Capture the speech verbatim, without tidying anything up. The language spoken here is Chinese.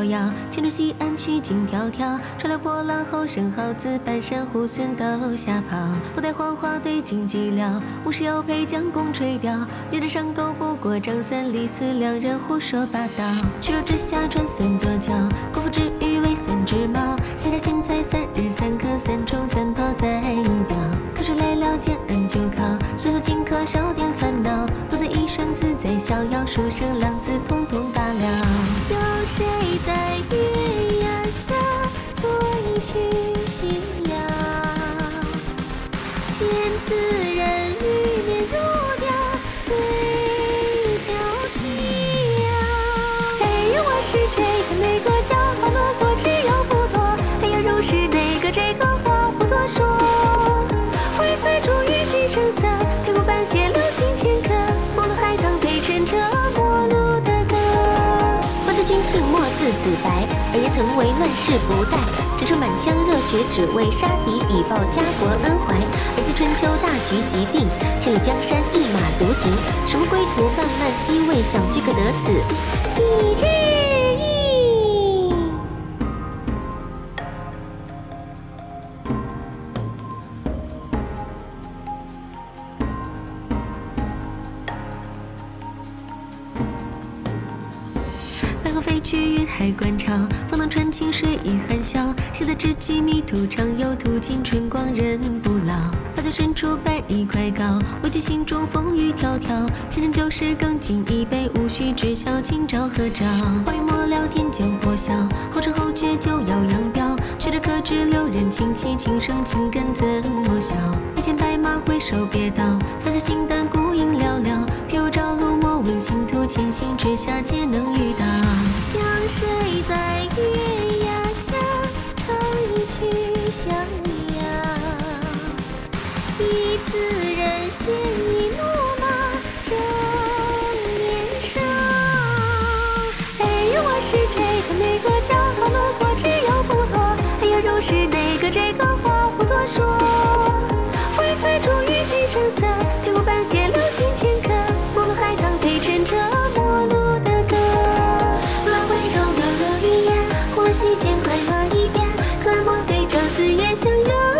逍遥。青州西岸曲径迢迢，潮流波浪后生蚝自半山湖笋到下跑。不待黄花对镜寂寥，无事要陪将功垂钓。留着上钩不过张三李四两人胡说八道。曲肘之下穿三座桥，功夫之余为三只猫。闲来闲猜三日三刻，三冲三泡再一倒。客水来了煎饵就烤，随手请客少点烦恼。活得一生自在逍遥，书生浪子统统罢了。有谁在月牙下作一曲新谣？见此人欲面如雕，嘴角轻摇。哎呦，我是这个那个叫花落过只有不多。哎呀，又是那个这个话不多说。挥洒出一曲声色，飘过半斜流星千颗。摩洛海棠陪衬着陌路的歌。关注君姓莫字子白，而也曾为乱世不待。折出满腔热血，只为杀敌以报家国恩怀。而自春秋大局即定，千里江山一马独行。什么归途漫漫兮未想，俱可得此一日意。白鹤飞去云海观潮，方能穿青水一含笑。昔在知己迷途常有途，经春光人不老。把酒斟出百里快高，唯觉心中风雨迢迢。千斟旧事更尽一杯，无需知晓今朝何朝。话语末了天将破晓，后知后觉就要扬镳。曲折可知留人情戚，情深情根怎莫消。一见白马挥手别倒，放下心胆孤影寥寥。譬如朝露莫问星途，千星之下皆能遇到。想谁在月牙下唱一曲逍遥？忆此人鲜衣怒马正年少。哎呦，我是这个那个叫花落过只有不多。哎呀，又是那个这个话不多说。挥洒出一曲声色，飘过半斜流星千颗。摩洛海棠陪衬着陌路的歌。乱挥手流流云烟，呼唤西涧快乐一遍。可爱莫非朝四夜相拥。